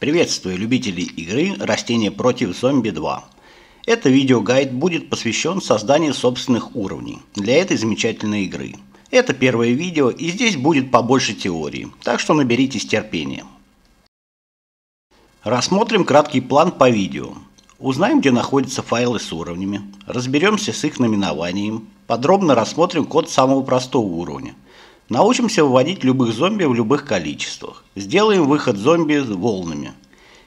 Приветствую любителей игры «Растения против зомби 2». Это видеогайд будет посвящен созданию собственных уровней для этой замечательной игры. Это первое видео, и здесь будет побольше теории, так что наберитесь терпения. Рассмотрим краткий план по видео. Узнаем, где находятся файлы с уровнями, разберемся с их наименованием, подробно рассмотрим код самого простого уровня. Научимся выводить любых зомби в любых количествах. Сделаем выход зомби волнами.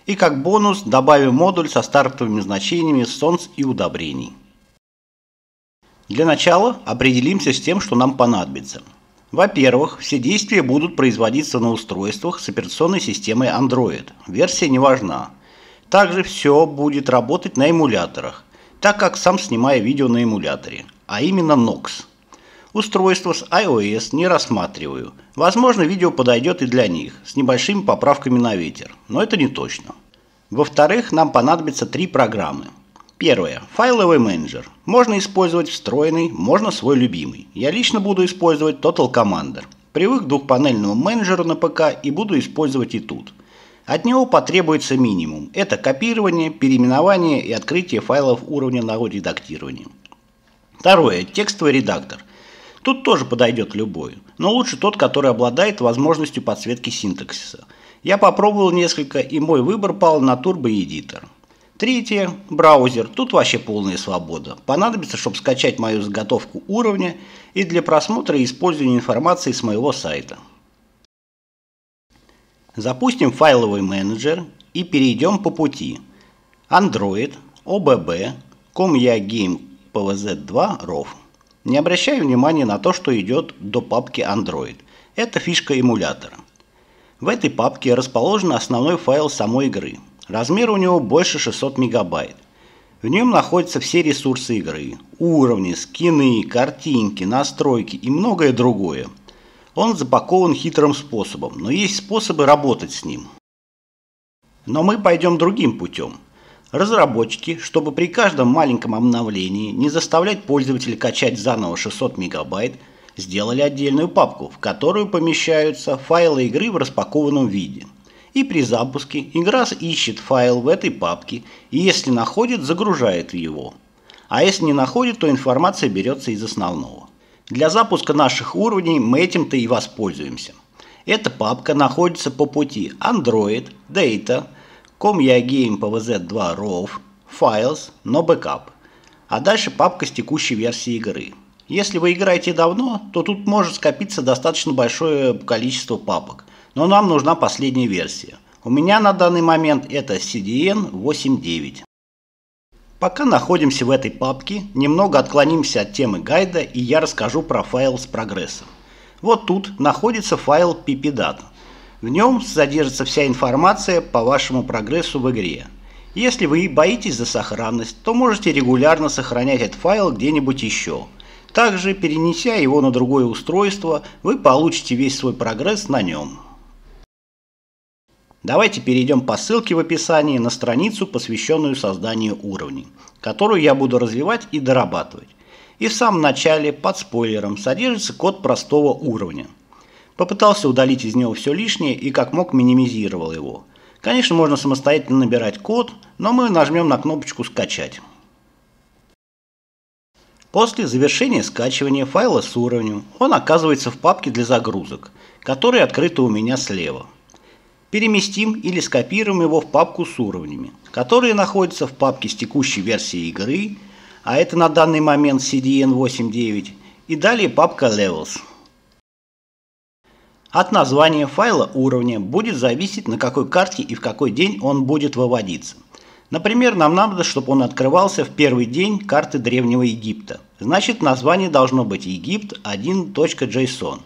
И как бонус добавим модуль со стартовыми значениями солнц и удобрений. Для начала определимся с тем, что нам понадобится. Во-первых, все действия будут производиться на устройствах с операционной системой Android. Версия не важна. Также все будет работать на эмуляторах, так как сам снимаю видео на эмуляторе, а именно Nox. Устройство с iOS не рассматриваю. Возможно, видео подойдет и для них, с небольшими поправками на ветер, но это не точно. Во-вторых, нам понадобятся три программы. Первая – файловый менеджер. Можно использовать встроенный, можно свой любимый. Я лично буду использовать Total Commander. Привык к двухпанельному менеджеру на ПК и буду использовать и тут. От него потребуется минимум. Это копирование, переименование и открытие файлов уровня на редактирование. Второе – текстовый редактор. Тут тоже подойдет любой, но лучше тот, который обладает возможностью подсветки синтаксиса. Я попробовал несколько, и мой выбор пал на Turbo Editor. Третье. Браузер. Тут вообще полная свобода. Понадобится, чтобы скачать мою заготовку уровня и для просмотра и использования информации с моего сайта. Запустим файловый менеджер и перейдем по пути. Android, OBB, com.ya.Game.PVZ2.rof. Не обращай внимания на то, что идет до папки Android. Это фишка эмулятора. В этой папке расположен основной файл самой игры. Размер у него больше 600 мегабайт. В нем находятся все ресурсы игры. Уровни, скины, картинки, настройки и многое другое. Он запакован хитрым способом, но есть способы работать с ним. Но мы пойдем другим путем. Разработчики, чтобы при каждом маленьком обновлении не заставлять пользователя качать заново 600 мегабайт, сделали отдельную папку, в которую помещаются файлы игры в распакованном виде. И при запуске игра ищет файл в этой папке и если находит, загружает его. А если не находит, то информация берется из основного. Для запуска наших уровней мы этим-то и воспользуемся. Эта папка находится по пути Android, Data, com.eogame.pvz2.raw files, no backup. А дальше папка с текущей версией игры. Если вы играете давно, то тут может скопиться достаточно большое количество папок. Но нам нужна последняя версия. У меня на данный момент это CDN 8.9. Пока находимся в этой папке, немного отклонимся от темы гайда и я расскажу про файл с прогрессом. Вот тут находится файл ppdata. В нем содержится вся информация по вашему прогрессу в игре. Если вы боитесь за сохранность, то можете регулярно сохранять этот файл где-нибудь еще. Также, перенеся его на другое устройство, вы получите весь свой прогресс на нем. Давайте перейдем по ссылке в описании на страницу, посвященную созданию уровней, которую я буду развивать и дорабатывать. И в самом начале, под спойлером, содержится код простого уровня. Попытался удалить из него все лишнее и как мог минимизировал его. Конечно, можно самостоятельно набирать код, но мы нажмем на кнопочку «Скачать». После завершения скачивания файла с уровнем он оказывается в папке для загрузок, которая открыта у меня слева. Переместим или скопируем его в папку с уровнями, которые находятся в папке с текущей версией игры, а это на данный момент CDN 8.9, и далее папка Levels. От названия файла уровня будет зависеть, на какой карте и в какой день он будет выводиться. Например, нам надо, чтобы он открывался в первый день карты Древнего Египта. Значит, название должно быть egypt20.json.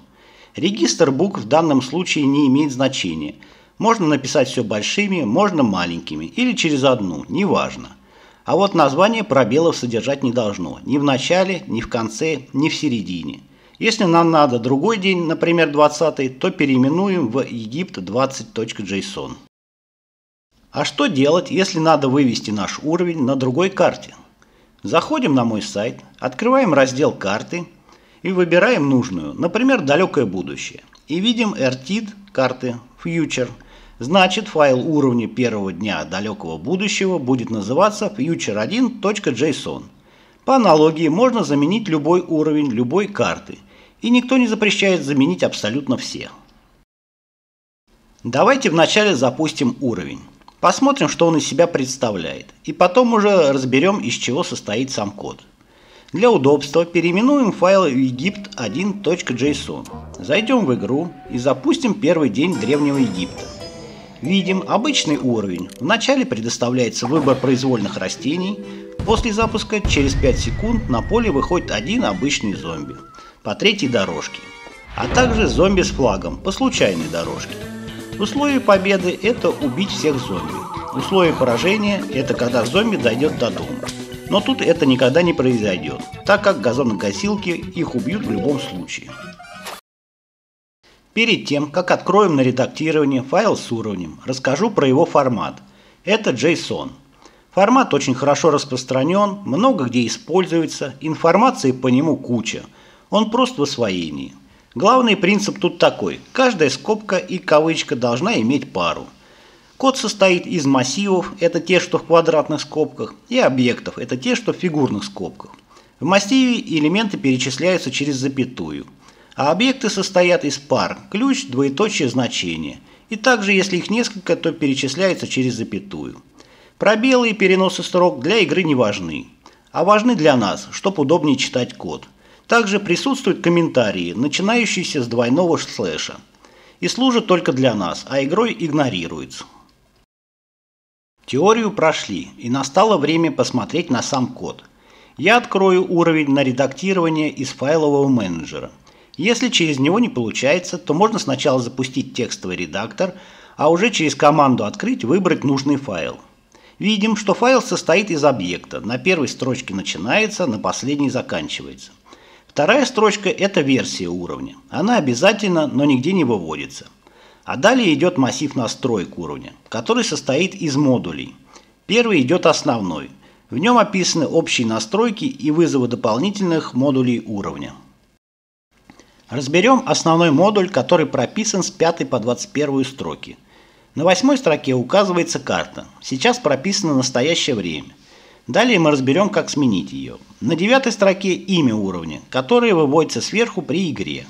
Регистр букв в данном случае не имеет значения. Можно написать все большими, можно маленькими или через одну, неважно. А вот название пробелов содержать не должно ни в начале, ни в конце, ни в середине. Если нам надо другой день, например, 20, то переименуем в egypt20.json. А что делать, если надо вывести наш уровень на другой карте? Заходим на мой сайт, открываем раздел карты и выбираем нужную, например, далекое будущее. И видим RTID карты Future, Значит, файл уровня первого дня далекого будущего будет называться Future1.json. По аналогии можно заменить любой уровень любой карты, и никто не запрещает заменить абсолютно все. Давайте вначале запустим уровень. Посмотрим, что он из себя представляет, и потом уже разберем, из чего состоит сам код. Для удобства переименуем файл в egypt20.json. Зайдем в игру и запустим первый день Древнего Египта. Видим обычный уровень. Вначале предоставляется выбор произвольных растений. После запуска через 5 секунд на поле выходит один обычный зомби по третьей дорожке, а также зомби с флагом по случайной дорожке. Условие победы – это убить всех зомби. Условие поражения – это когда зомби дойдет до дома. Но тут это никогда не произойдет, так как газонокосилки их убьют в любом случае. Перед тем, как откроем на редактирование файл с уровнем, расскажу про его формат. Это JSON. Формат очень хорошо распространен, много где используется, информации по нему куча. Он прост в освоении. Главный принцип тут такой: каждая скобка и кавычка должна иметь пару. Код состоит из массивов, это те, что в квадратных скобках, и объектов, это те, что в фигурных скобках. В массиве элементы перечисляются через запятую, а объекты состоят из пар, ключ, двоеточие, значение. И также, если их несколько, то перечисляются через запятую. Пробелы и переносы строк для игры не важны, а важны для нас, чтобы удобнее читать код. Также присутствуют комментарии, начинающиеся с двойного слэша, и служат только для нас, а игрой игнорируются. Теорию прошли, и настало время посмотреть на сам код. Я открою уровень на редактирование из файлового менеджера. Если через него не получается, то можно сначала запустить текстовый редактор, а уже через команду «Открыть» выбрать нужный файл. Видим, что файл состоит из объекта. На первой строчке начинается, на последней заканчивается. Вторая строчка – это версия уровня. Она обязательно, но нигде не выводится. А далее идет массив настроек уровня, который состоит из модулей. Первый идет основной. В нем описаны общие настройки и вызовы дополнительных модулей уровня. Разберем основной модуль, который прописан с 5 по 21 строки. На 8 строке указывается карта. Сейчас прописано настоящее время. Далее мы разберем, как сменить ее. На 9 строке имя уровня, которое выводится сверху при игре.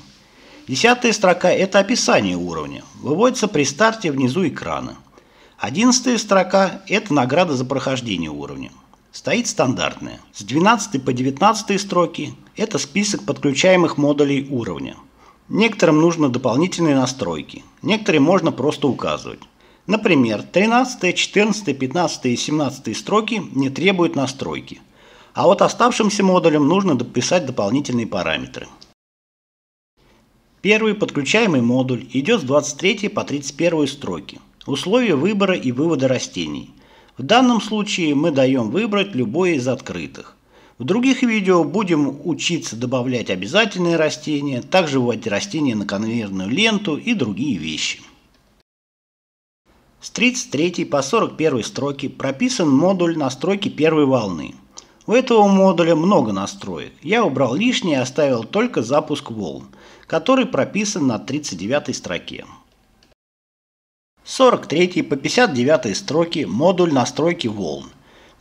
10 строка – это описание уровня, выводится при старте внизу экрана. 11 строка – это награда за прохождение уровня, стоит стандартная. С 12 по 19 строки – это список подключаемых модулей уровня. Некоторым нужны дополнительные настройки, некоторые можно просто указывать. Например, 13, 14, 15 и 17 строки не требуют настройки, а вот оставшимся модулям нужно дописать дополнительные параметры. Первый подключаемый модуль идет с 23 по 31 строки. Условия выбора и вывода растений. В данном случае мы даем выбрать любое из открытых. В других видео будем учиться добавлять обязательные растения, также выводить растения на конвейерную ленту и другие вещи. С 33 по 41 строки прописан модуль настройки первой волны. У этого модуля много настроек. Я убрал лишнее и оставил только запуск волн, который прописан на 39 строке. С 43 по 59 строки модуль настройки волн.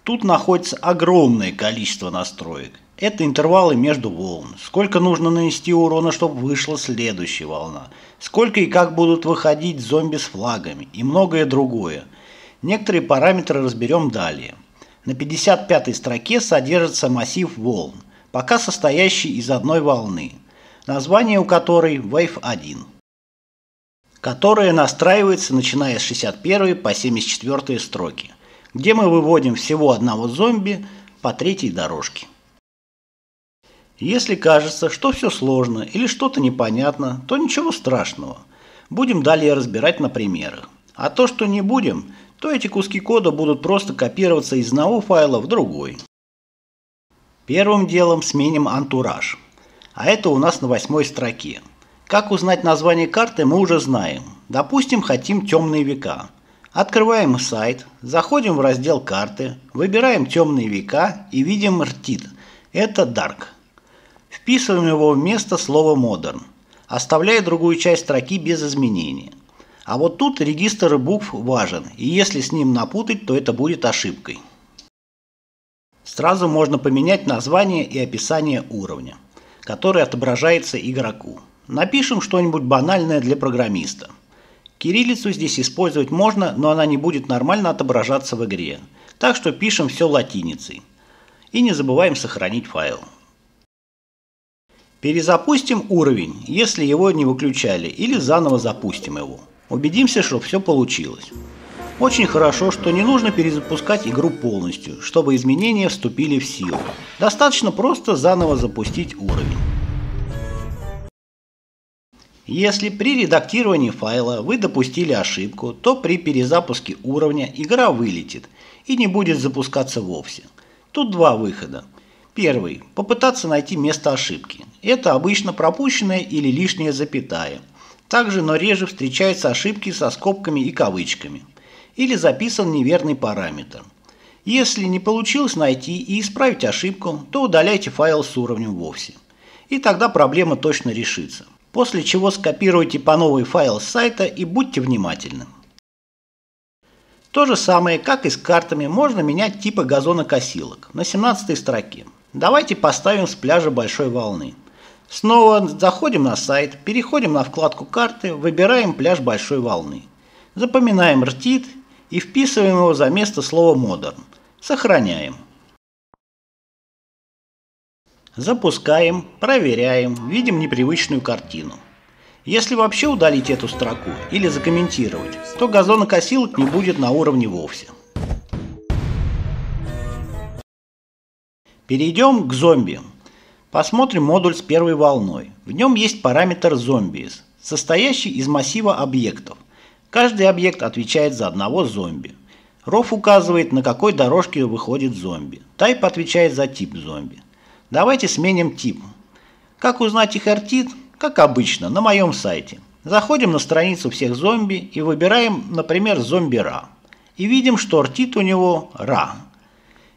Тут находится огромное количество настроек. Это интервалы между волн. Сколько нужно нанести урона, чтобы вышла следующая волна. Сколько и как будут выходить зомби с флагами и многое другое. Некоторые параметры разберем далее. На 55 строке содержится массив волн, пока состоящий из одной волны, название у которой Wave 1, которая настраивается начиная с 61 по 74 строки, где мы выводим всего одного зомби по третьей дорожке. Если кажется, что все сложно или что-то непонятно, то ничего страшного. Будем далее разбирать на примерах. А то, что не будем, то эти куски кода будут просто копироваться из одного файла в другой. Первым делом сменим антураж. А это у нас на 8 строке. Как узнать название карты, мы уже знаем. Допустим, хотим «Темные века». Открываем сайт, заходим в раздел «Карты», выбираем «Темные века» и видим RTID. Это Dark. Вписываем его вместо слова «Modern», оставляя другую часть строки без изменения. А вот тут регистр букв важен, и если с ним напутать, то это будет ошибкой. Сразу можно поменять название и описание уровня, который отображается игроку. Напишем что-нибудь банальное для программиста. Кириллицу здесь использовать можно, но она не будет нормально отображаться в игре. Так что пишем все латиницей. И не забываем сохранить файл. Перезапустим уровень, если его не выключали, или заново запустим его. Убедимся, что все получилось. Очень хорошо, что не нужно перезапускать игру полностью, чтобы изменения вступили в силу. Достаточно просто заново запустить уровень. Если при редактировании файла вы допустили ошибку, то при перезапуске уровня игра вылетит и не будет запускаться вовсе. Тут два выхода. Первый – попытаться найти место ошибки. Это обычно пропущенная или лишняя запятая. Также, но реже встречаются ошибки со скобками и кавычками. Или записан неверный параметр. Если не получилось найти и исправить ошибку, то удаляйте файл с уровнем вовсе. И тогда проблема точно решится. После чего скопируйте по новой файл с сайта и будьте внимательны. То же самое, как и с картами, можно менять типы газонокосилок на 17-й строке. Давайте поставим с пляжа большой волны. Снова заходим на сайт, переходим на вкладку карты, выбираем пляж большой волны. Запоминаем RTID и вписываем его за место слова Modern. Сохраняем. Запускаем, проверяем, видим непривычную картину. Если вообще удалить эту строку или закомментировать, то газонокосилок не будет на уровне вовсе. Перейдем к зомби. Посмотрим модуль с первой волной. В нем есть параметр zombies, состоящий из массива объектов. Каждый объект отвечает за одного зомби. Rof указывает, на какой дорожке выходит зомби. Type отвечает за тип зомби. Давайте сменим тип. Как узнать их RTID? Как обычно, на моем сайте. Заходим на страницу всех зомби и выбираем, например, зомби RA. И видим, что RTID у него RA.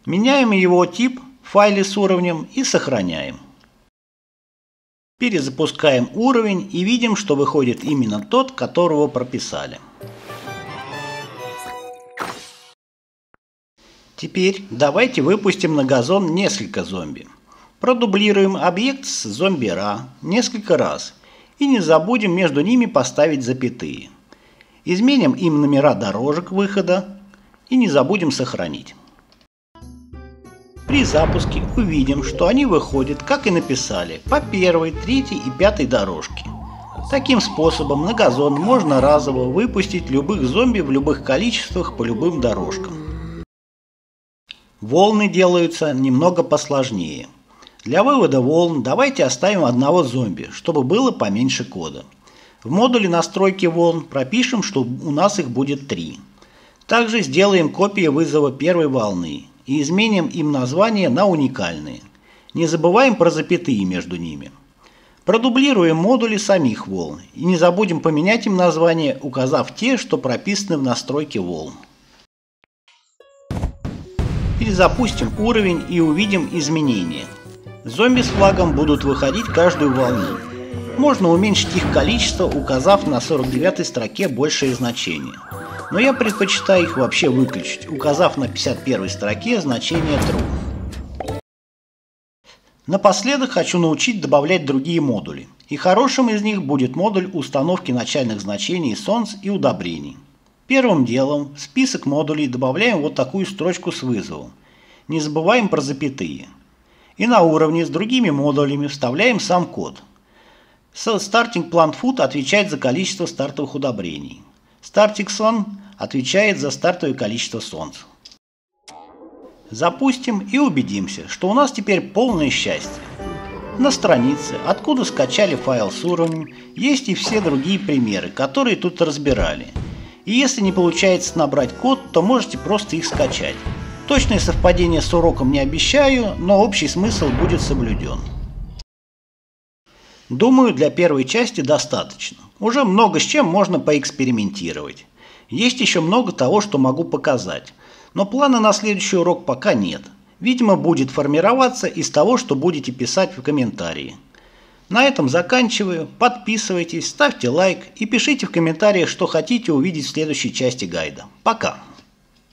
Меняем его тип в файле с уровнем и сохраняем. Перезапускаем уровень и видим, что выходит именно тот, которого прописали. Теперь давайте выпустим на газон несколько зомби. Продублируем объект с зомби-ра несколько раз и не забудем между ними поставить запятые. Изменим им номера дорожек выхода и не забудем сохранить. При запуске увидим, что они выходят, как и написали, по первой, третьей и пятой дорожке. Таким способом на газон можно разово выпустить любых зомби в любых количествах по любым дорожкам. Волны делаются немного посложнее. Для вывода волн давайте оставим одного зомби, чтобы было поменьше кода. В модуле настройки волн пропишем, что у нас их будет 3. Также сделаем копии вызова первой волны и изменим им название на уникальные. Не забываем про запятые между ними. Продублируем модули самих волн и не забудем поменять им название, указав те, что прописаны в настройке волн. Перезапустим уровень и увидим изменения. Зомби с флагом будут выходить каждую волну. Можно уменьшить их количество, указав на 49-й строке большее значение. Но я предпочитаю их вообще выключить, указав на 51-й строке значение true. Напоследок хочу научить добавлять другие модули. И хорошим из них будет модуль установки начальных значений солнц и удобрений. Первым делом в список модулей добавляем вот такую строчку с вызовом. Не забываем про запятые. И на уровне с другими модулями вставляем сам код. Starting Plant Food отвечает за количество стартовых удобрений. Starting Sun отвечает за стартовое количество солнца. Запустим и убедимся, что у нас теперь полное счастье. На странице, откуда скачали файл с уровнем, есть и все другие примеры, которые тут разбирали. И если не получается набрать код, то можете просто их скачать. Точное совпадение с уроком не обещаю, но общий смысл будет соблюден. Думаю, для первой части достаточно. Уже много с чем можно поэкспериментировать. Есть еще много того, что могу показать. Но плана на следующий урок пока нет. Видимо, будет формироваться из того, что будете писать в комментарии. На этом заканчиваю. Подписывайтесь, ставьте лайк и пишите в комментариях, что хотите увидеть в следующей части гайда. Пока!